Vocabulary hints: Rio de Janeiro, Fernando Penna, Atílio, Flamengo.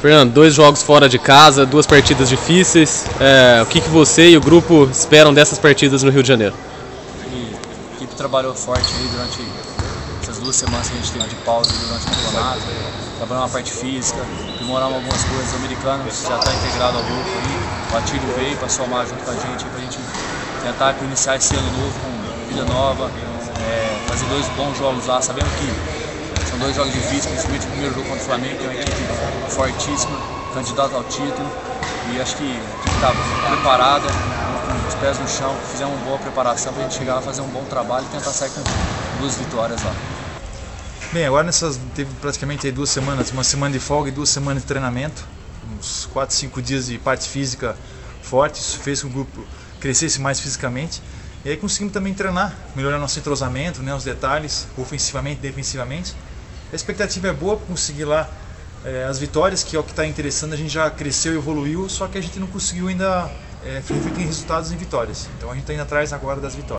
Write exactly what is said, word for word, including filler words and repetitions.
Fernando, dois jogos fora de casa, duas partidas difíceis. É, o que, que você e o grupo esperam dessas partidas no Rio de Janeiro? A equipe trabalhou forte ali durante essas duas semanas que a gente teve de pausa durante o campeonato, trabalhando uma parte física, aprimoramos algumas coisas. Os americanos já estão integrados ao grupo ali, o Atílio veio para somar junto com a gente, para a gente tentar iniciar esse ano novo com vida nova, é, fazer dois bons jogos lá, sabendo que são dois jogos difíceis, principalmente o primeiro jogo contra o Flamengo, que é uma equipe fortíssima, candidata ao título. E acho que a equipe está preparada, com os pés no chão, fizemos uma boa preparação para a gente chegar a fazer um bom trabalho e tentar sair com duas vitórias lá. Bem, agora nessas, teve praticamente duas semanas, uma semana de folga e duas semanas de treinamento, uns quatro, cinco dias de parte física forte. Isso fez com que o grupo crescesse mais fisicamente. E aí conseguimos também treinar, melhorar nosso entrosamento, né, os detalhes, ofensivamente e defensivamente. A expectativa é boa para conseguir lá é, as vitórias, que é o que está interessando. A gente já cresceu e evoluiu, só que a gente não conseguiu ainda é, refletir em resultados em vitórias. Então a gente está indo atrás agora das vitórias.